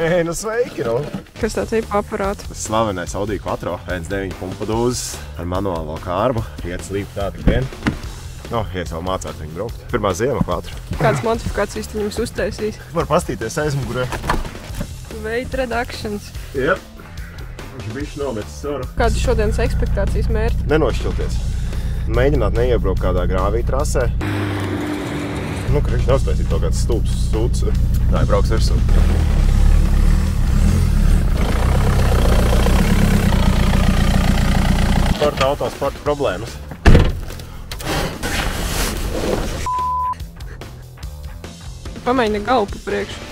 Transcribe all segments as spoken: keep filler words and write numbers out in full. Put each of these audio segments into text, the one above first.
Hei, nu sveiki, nu! Kas tā tipa aparāta? Slavenais Audi Quattro viens deviņi pumpadūzes ar manuālo kārbu. Iet slīp tādu dienu. Nu, iet vēl mācāt viņu braukt. Pirmā ziema Quattro. Kādas modifikācijas tu jums uztaisīs? Var pastīties aizmugurē. Veit redakšanas. Jep. Viņš bišķi nometis saru. Kādas šodienas ekspektācijas mērķi? Nenošķilties. Mēģināt neiebraukt kādā grāvī trasē. Nu, ka viņš neuztaisīt to kāds stulps sūts. Tā ir brauks virsū. Sporta autosporta problēmas. Pamēģina galvu priekšu.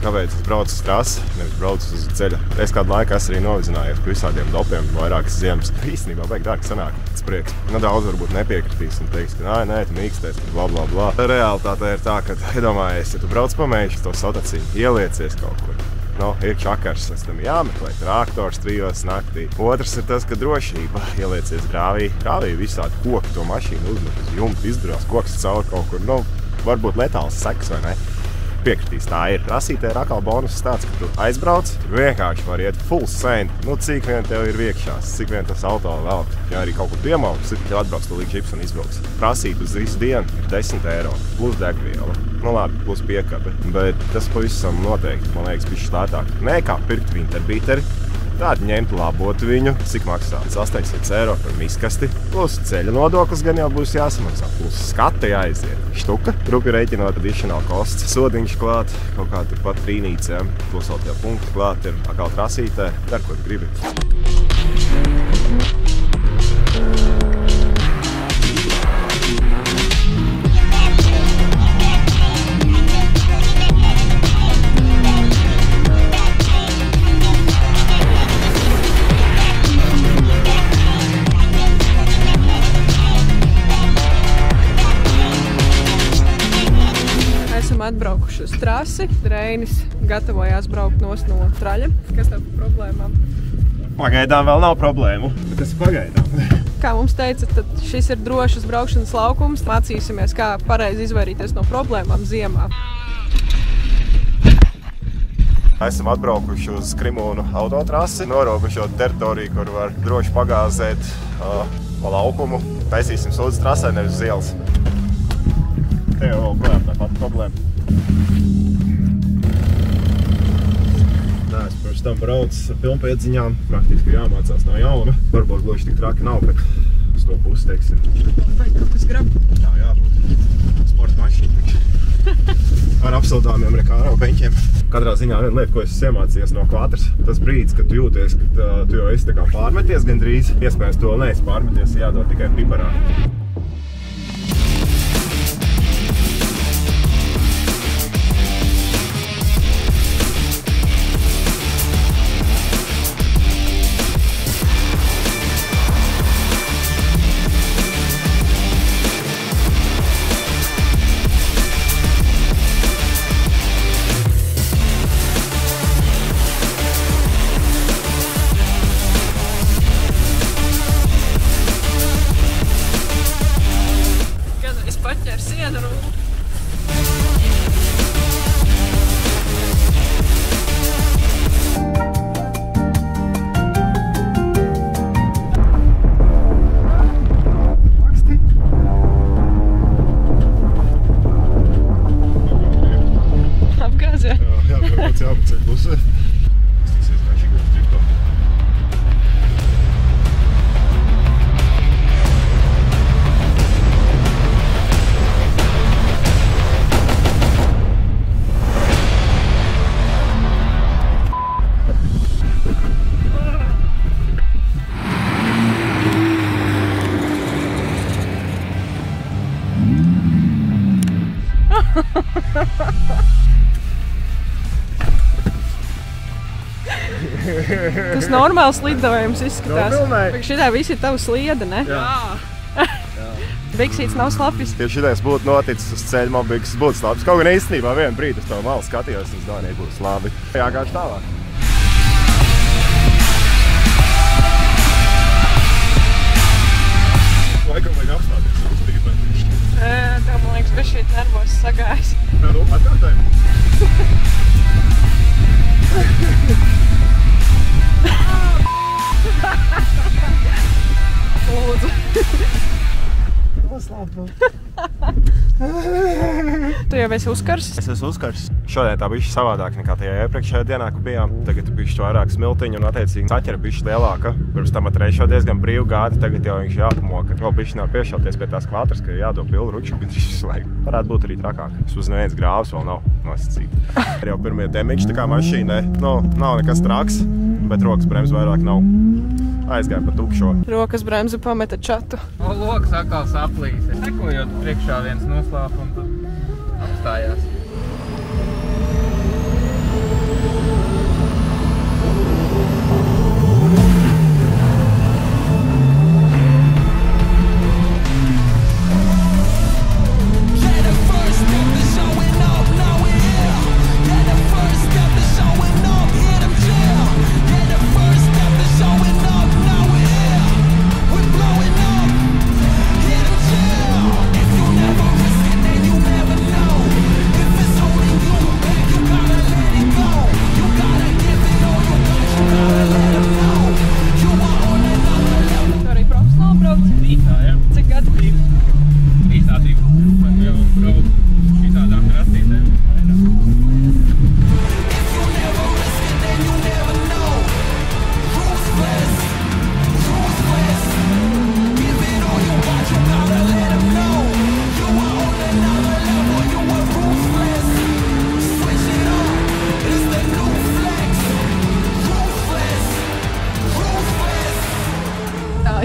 Kāpēc es braucu uz trasi, nevis braucu uz ceļa? Es kādu laiku esmu arī novizinājies par visādiem dopiem vairākas ziemas. Īstenībā baigi dārgi sanāk tas prieks. Nu, daudz varbūt nepiekritīs un teiks, ka nē, nē, tu mīksties, bla, bla, bla. Realitāte ir tā, ka iedomājies, ja tu brauc pamēģis to satacīju, ieliecies kaut kur. No, ir čakars, es tam jāmeklē traktors trijos naktī. Otrs ir tas, ka drošība ieliecies grāvī. Grāvī visādi koki to mašīnu uzmet uz jumta, izdarās koks cauri kaut kur. Nu, varbūt letāls sekas, vai ne? Piekritīs, tā ir. Rasītē ir atkal bonus tāds, ka tu aizbrauc, vienkārši var iet full send. Nu, cik vien tev ir viekšās, cik vien tas auto velk. Ja arī kaut kur piemauks, tev atbrauks to līdz džips un izbrauks. Prasīt uz visu dienu ir desmit eiro, plus degviela. Nu labi, būs piekabe, bet tas pavisam noteikti, man liekas, bišķi lētāk. Nē, kā pirkt vinterbīteri, tādi ņemt labot viņu, cik maksā astoņsimt eiro par miskasti, plus ceļa nodoklis gan jau būs jāsamaksā, plus skati jāiziet. Štuka, rupi reiķinot additional costs, sodiņš klāt, kaut kā tur pat trīnīcēm, plus vēl tie punkti klāt ir atkal trasītē, dar ko gribi. Atbraukuši uz trasi. Reinis gatavojās braukt nos no traļa. Kas tev par problēmām? Pagaidām vēl nav problēmu, bet tas ir pagaidām. Kā mums teica, tad šis ir drošas braukšanas laukums. Mācīsimies, kā pareizi izvairīties no problēmām ziemā. Esam atbraukuši uz Krimūnu autotrasi, norobežot teritoriju, kur var droši pagāzēt uh, laukumu. Taisīsim sūdzes trasē, nevis zielas. Tev vēl plēm tāpat problēma. Nē, es pirms tam braucu filmpiedziņām. Praktiski jāmācās no jauna. Varbūt gluži tik traki nav, bet uz to pusi, teiksim. Vai kaut kas grab? Jā, jābūt. Sporta mašīna. Ar apsildāmiem rekāro beņķiem. Katrā ziņā viena lieta, ko es iemācījies no Quattras, tas brīdis, kad tu jūties, ka tu jau esi tā kā pārmeties gandrīz. Iespējams, tu vēl neesi pārmeties, jādod tikai piparā. Tas normāls slidojums izskatās. Šitā visi ir tava slieda, ne? Jā. Biksīts nav slapis. Ja šitais būtu noticis uz ceļa, man bikses būtu slapis. Kaut gan īstenībā vienu brīdi uz to malu skatījos, un es domāju, būs labi. Jākārši tālāk. Laikam vajag apstāties. Tev, man liekas, bez šeit nervos. sagājis. Nu, atkārtējam. Lūdzu. Noslēpu. Tu jau esi uzkarsis? Es esmu uzkarsis. Šodien tā bišķi savādāk nekā tajā iepriekšējā dienā, ka bijām. Tagad bišķi vairāk smiltiņu un attiecīgi saķera bišķi lielāka. Pirms tam atrešo diezgan brīvu gādi, tagad jau viņš jāpamoka. Vēl bišķi nav piešauties pie tās kvātras, ka jādod pilnu rukšu, bet visu laiku. Varētu būt arī trakāk. Es uz neviens grāvs vēl nav nosacīti. Ir jau pirmie demiķi, tā kā mašīnai. Nu, nav nekas traks, bet rokas bremzes vairāk nav. Aizgāju pa tukšo. Rokas bremzi pameta čatu. O, lokas atkal saplīsi. Sekojot priekšā viens noslāp un tad apstājās.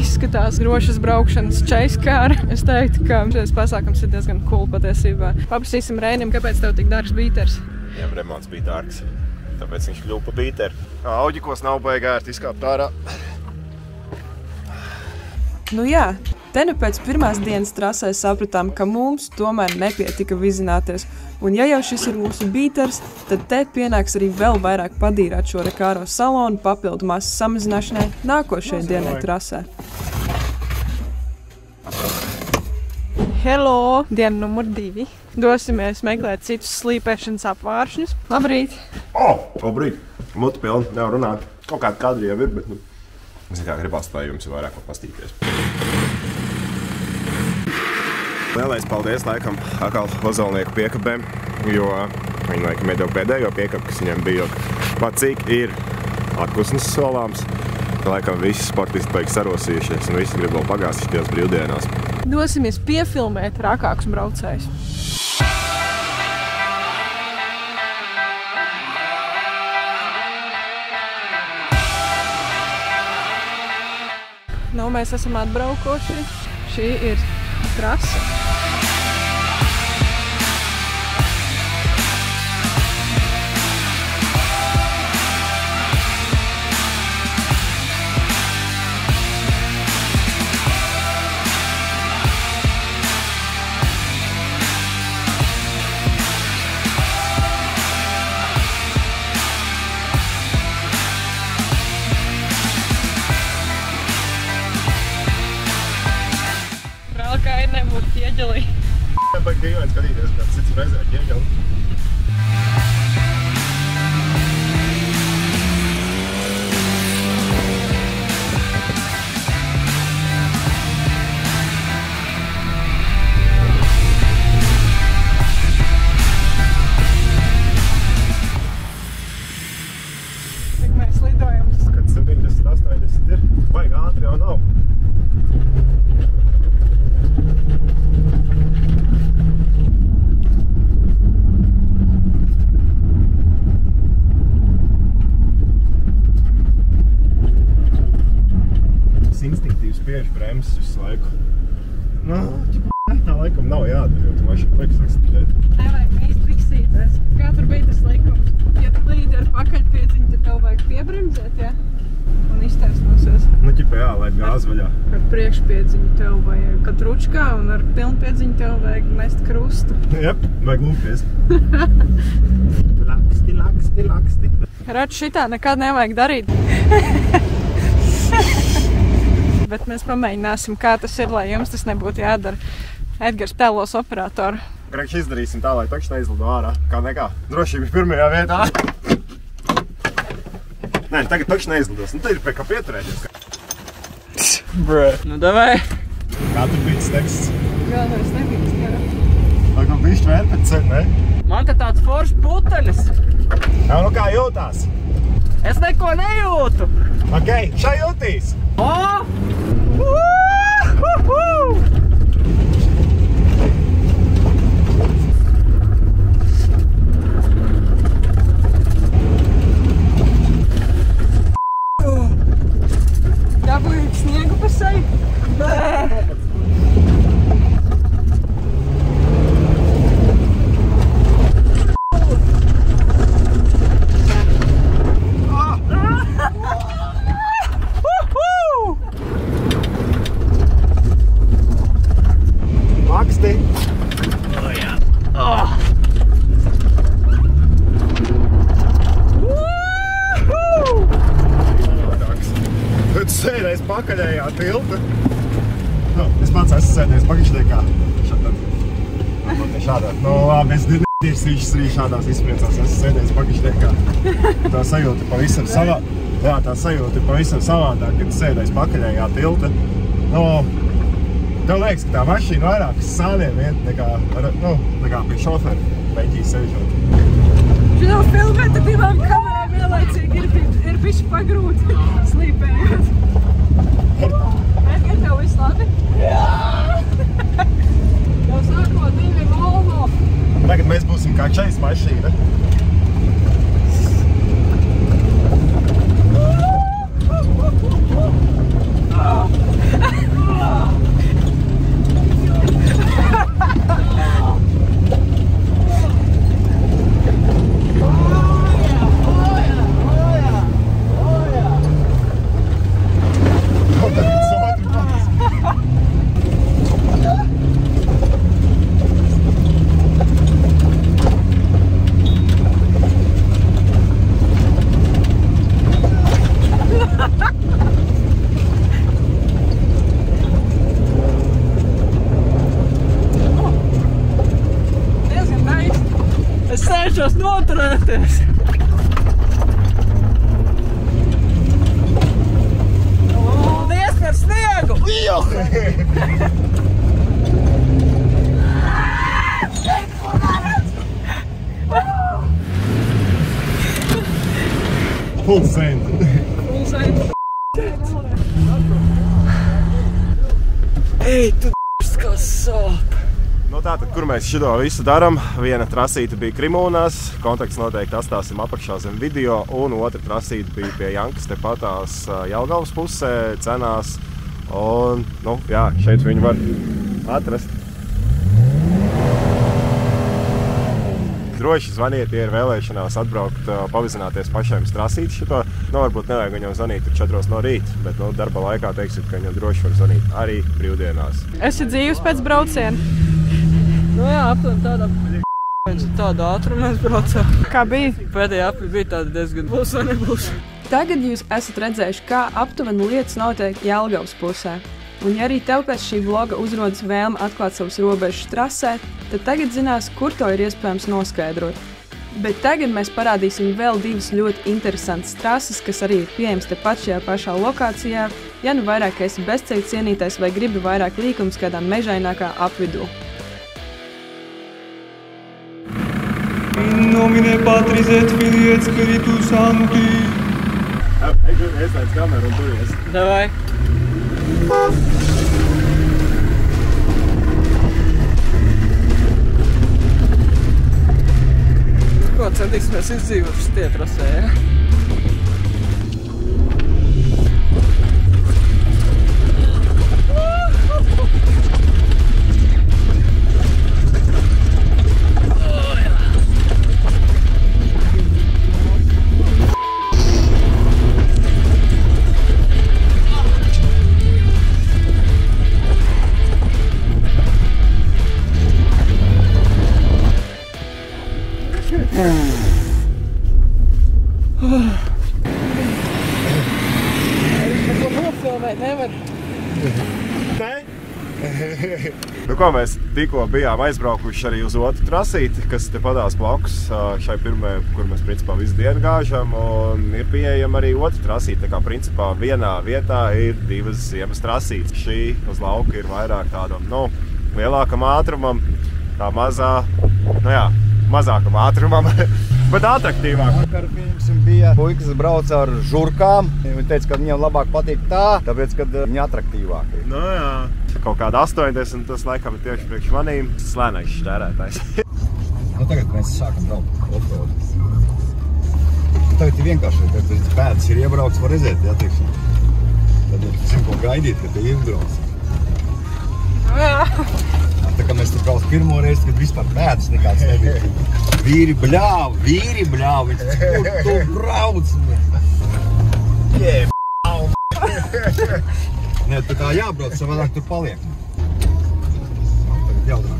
Izskatās grošas braukšanas čaiskāra. Es teiktu, ka šis pasākums ir diezgan cool patiesībā. Paprasīsim Reinim, kāpēc tev tik dārgs bīters? Jiem remonts bija dārgs, tāpēc viņš kļūpa pa bīteri. Auģikos nav baigērti izkāpt ārā. Nu jā, te nu pēc pirmās dienas trasē sapratām, ka mums tomēr nepietika vizināties. Un ja jau šis ir mūsu bīters, tad te pienāks arī vēl vairāk padīrāt šo rekāro salonu papildu masas samazināšanai nākošajai dienai trasē. Hello! Diena numur divi. Dosimies meklēt citus slīpēšanas apvāršņus. Labrīt! O! Labrīt! Muti pilni, nevar runāt. Kaut kādi kadri jau ir, bet nu... Es kā gribās tā jums vairāk vēl pastīties. Lielais paldies laikam atkal ozolnieku piekabēm, jo viņi laikam iedeva pēdējo piekabu, kas viņam bija, jo pats cik ir atkusnes solāms, ka laikam visi sportisti baigs sarosījušies un visi grib vēl pagāsties tajās brīvdienās. Dosimies piefilmēt trakākus braucējus. Nu, mēs esam atbraukoši. Šī ir trasa. Nebāk dīvaini skatīties, kāds cits reizē ķieģeli. Tik mēs lidojam. Kad septiņdesmit, astoņdesmit ir, baigi ātri jau nav. Bieži bremzes visu laiku. Nu, tā laikam nav jādara, jo tu mašīnu laiku sāk strādēt. Nevajag mīst fiksīties. Kā tur bija tas likums? Ja tu līdi ar pakaļpieciņu, tad tev vajag piebremzēt, jā? Un iztaisnosies. Nu, ķipa jā, lai gāzi vaļā. Ar priekšpieciņu tev vajag kad ručkā, un ar pilnpieciņu tev vajag mest krustu. Jep, vajag lūpies. Laksti, laksti, laksti. Redz, šitā nekad nevajag darīt. Bet mēs pamēģināsim, kā tas ir, lai jums tas nebūtu jādara. Edgars Pēlons, operātori, Greg, izdarīsim tā, lai takšs neizlido ārā, kā nekā. Drošība pirmajā vietā. Nē, tagad takšs neizlidos. Nu, te ir pie kā pieturēties. Brē. Nu, davai. Kā tur bīts teksts? Jā, tur es nebīts, jā. Lai gan bīšķi vērpēc, ne? Man te tāds foršs putenis. Jā, nu kā jūtās? Es neko nejūtu. Ok, šai jūtīs. O! Uhuhuhu! Sēdēs pakaļējā tilta. Nu, es pats esmu sēdējis pakaļšniekā. Šādā. Šādā. Nu, labi, es dirdīšu višas arī šādās izpriecās. Esmu sēdējis pakaļšniekā. Tā sajūta pavisam savā... Jā, tā sajūta pavisam savādāk, kad sēdējis pakaļējā tilta. Nu, tev liekas, ka tā mašīna vairāk sāniem iet nekā, nu, nekā pie šoferi beķīs sēžot. Šitā filmēt ar divām kamerām ielaicīgi ir bišķi pagrūti slīpējot. Edgar, tev viss labi? Jā! Tev sāko divi Volvo. Tagad mēs būsim kā čais mašīna. Sēžos noturēties! Paldies par sniegu! Full send! Full send! Ej, tu d***s kā sāp! Nu tātad, kur mēs šito visu darām, viena trasīta bija Krimūnās, kontakts noteikti atstāsim apakšā zem video, un otra trasīta bija pie Jankas tepatās Jelgavas pusē, cenās, un, nu, jā, šeit viņu var atrast. Droši zvaniet, ja ir vēlēšanās atbraukt, pavizināties pašiem uz trasīti šito. Nu, varbūt nevajag viņam zvanīt tur četros no rīta, bet, nu, darba laikā teiksim, ka viņam droši var zvanīt arī brīvdienās. Esi dzīves pēc brauciena. Nu jā, apmēram tādā viņš tādā ātrumā braucām. Kā bija? Pēdējā apļa bija tāda diezgan būs vai nebūs. Tagad jūs esat redzējuši, kā aptuveni lietas notiek Jelgavas pusē. Un ja arī tev pēc šī vloga uzrodas vēlme atklāt savus robežas trasē, tad tagad zinās, kur to ir iespējams noskaidrot. Bet tagad mēs parādīsim vēl divas ļoti interesantas trases, kas arī ir pieejams tepat šajā pašā lokācijā, ja nu vairāk esi bezceļu cienītājs vai gribi vairāk līkums kādā mežainākā apvidū. In nomine Patris et Filii et Spiritus Sancti. Es aiz kameru un turies. Davai. Ko, centīsimies izdzīvot uz tie trasē, ja? Nevar. Nē? Nu ko, mēs tikko bijām aizbraukuši arī uz otru trasīti, kas te padās blakus šai pirmajai, kur mēs principā visu dienu gāžam, un ir pieejama arī otra trasīte, tā kā principā vienā vietā ir divas ziemas trasītes. Šī uz lauka ir vairāk tādam, nu, lielākam ātrumam, tā mazā, nu jā, mazākam ātrumam, bet atraktīvāk. Vakar, pieņemsim, bija puikas brauc ar žurkām. Viņi teica, ka viņiem labāk patīk tā, tāpēc, ka viņi atraktīvāk ir. Nu jā. Kaut kāda astoņdesmit, tas laikam ir tieši priekš manīm slēnais šķērētājs. Nu tagad mēs sākam braukt off-road. Tagad ir vienkārši, kad pēdas ir iebraucis, var redzēt, jā, teiksim. Tad jau tas ir ko gaidīt, kad tev iebrauc. Nu jā. Tā kā mēs tur brauc pirmo reizi, kad vispār pēdas nekāds nebija. Vīri bļāvi, vīri bļāvi, kur tu brauc? Jē, b***! Nē, tu tā jābrauc, savādāk tur paliek. Tagad jābrauc.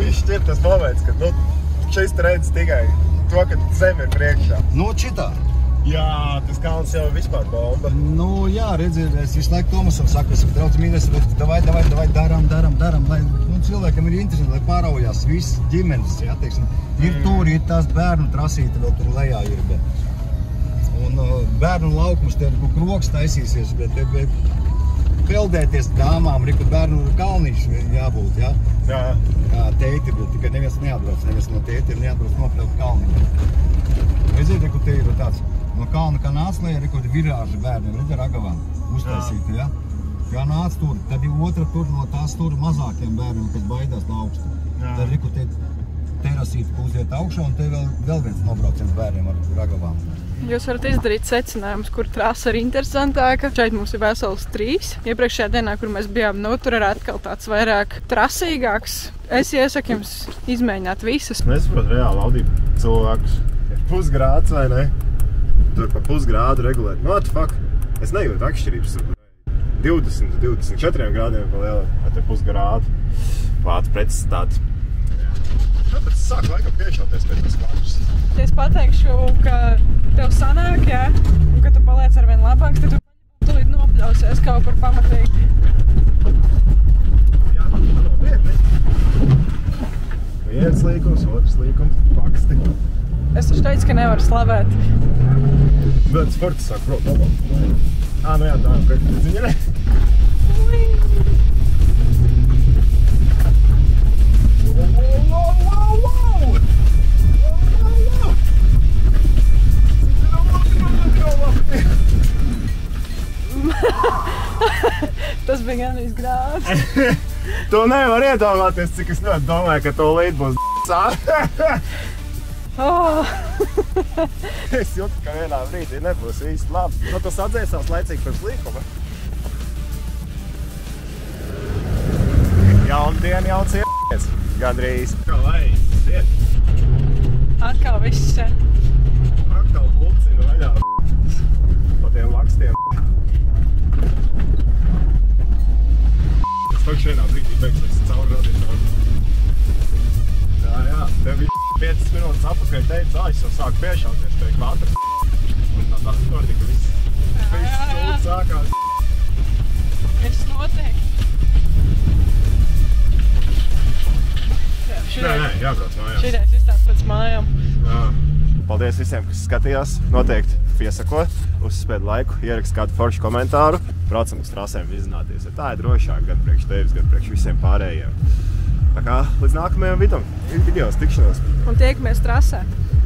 Bišķi ir tas moments, ka šis redz tikai to, ka zem ir priekšā. Nu, šitā. Jā, tas kalns jau vispār bomba. Nu, jā, redzi, es visu laiku Tomasam saku, es draudzes mīļas, bet davai, davai, davai, daram, daram, daram, lai cilvēkam ir interesanti, lai pāraujās viss ģimenes, jā, teiksim, ir tur, ir tās bērnu trasīti, vēl tur lejā ir, bet, un bērnu laukums, te ir, kur kroks taisīsies, bet, peldēties dāmām, arī, kad bērnu kalniņš jābūt, jā? Jā. Jā, tēti, bet tikai neviens neatbrauc, neviens no tēti ir neatbrauc nopļaut kalniņu. Redziet, kur te ir tāds, no kalna kā nāc, lai arī kaut virāži bērni, redzi, ragavā uztaisīti, jā? Kā nāc tur, tad ir otra tur, no tās tur mazākiem bērniem, kas baidās no augstu. Tad arī, kur te terasīti uziet augšā, un te vēl viens nobraucams bērniem ar ragavām. Jūs varat izdarīt secinājumus, kur trāsa ir interesantāka. Šeit mums ir vesels trīs. Iepriekšējā dienā, kur mēs bijām, nu, tur ir atkal tāds vairāk trasīgāks. Es iesaku jums izmēģināt visas. Nesaprot reāli Audi cilvēkus. Ir pusgrāds, vai ne? Tur pa pusgrādu regulēt. What the fuck? Es nejūtu atšķirības. divdesmit, divdesmit četriem grādiem pa lielāk. Vai te pusgrādu. Vārts pretstāti. Tāpēc es sāku laikam piešauties pēc tas klāčus. Es pateikšu, ka tev sanāk, jā, un ka tu paliec arvien labāks, tad tu tulīt nopļausies kaut kur pamatīgi. Jā, tā nopietni. Viens līkums, otrs līkums, paksti. Es taču teicu, ka nevaru slavēt. Bet sports sāk prot labāk. Ā, nu jā, tā jau pēc ziņa, ne? Tas bija gan izgrāvs. Tu nevar iedomāties, cik es ļoti domāju, ka to līdz būs d***ā. Es jūtu, ka vienā brīdī nebūs īsti labi. Nu, tu sadzēsās laicīgi pirms līkuma. Jauna diena, jauns iemies. Gandrīz. Kā lai iet. Atkal viss šeit. Atkal pulcina vaļā pa tiem lakstiem. Fakšu vienā brīdī beigsies cauri rādīt cauri. Jā, jā, tev bija piecas minūtes apakaļ teica, ā, es jau sāku piešauties, tev ir klātras. Un tā tāds notika viss. Viss sūd sākās. Viss notiek. Nē, nē, jābrauc mājās. Šitais izstāsts pēc mājām. Jā. Paldies visiem, kas skatījās. Noteikti piesako, uzspēd laiku, ierakst kādu foršu komentāru. Braucam uz trasēm vizināties, ja tā ir drošāk gan priekš tevis, gan priekš visiem pārējiem. Tā kā līdz nākamajam video, tikšanos. Un tiekamies trasē.